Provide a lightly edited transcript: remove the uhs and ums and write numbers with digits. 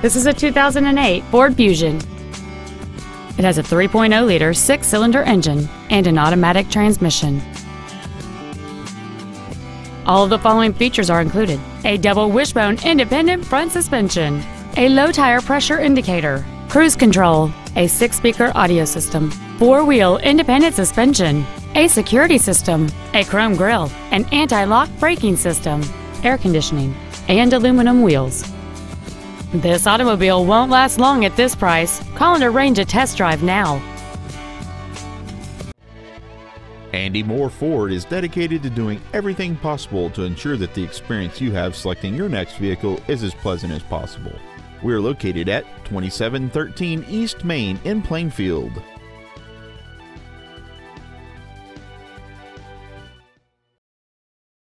This is a 2008 Ford Fusion. It has a 3.0-liter six-cylinder engine and an automatic transmission. All of the following features are included: a double wishbone independent front suspension, a low tire pressure indicator, cruise control, a 6-speaker audio system, 4-wheel independent suspension, a security system, a chrome grille, an anti-lock braking system, air conditioning, and aluminum wheels. This automobile won't last long at this price. Call and arrange a test drive now. Andy Mohr Ford is dedicated to doing everything possible to ensure that the experience you have selecting your next vehicle is as pleasant as possible. We are located at 2713 East Main in Plainfield.